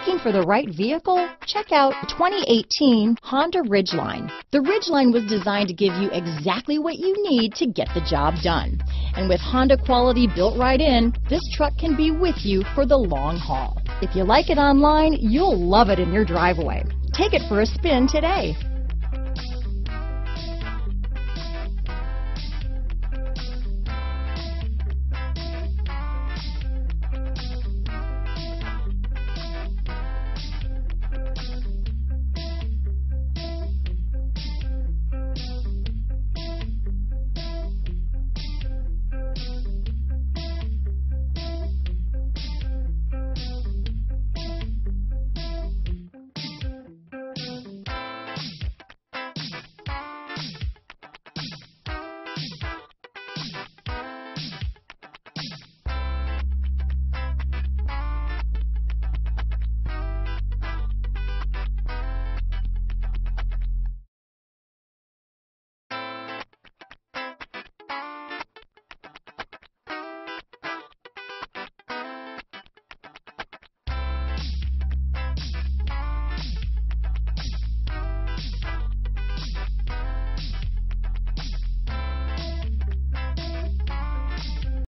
Looking for the right vehicle? Check out 2018 Honda Ridgeline. The Ridgeline was designed to give you exactly what you need to get the job done. And with Honda quality built right in, this truck can be with you for the long haul. If you like it online, you'll love it in your driveway. Take it for a spin today.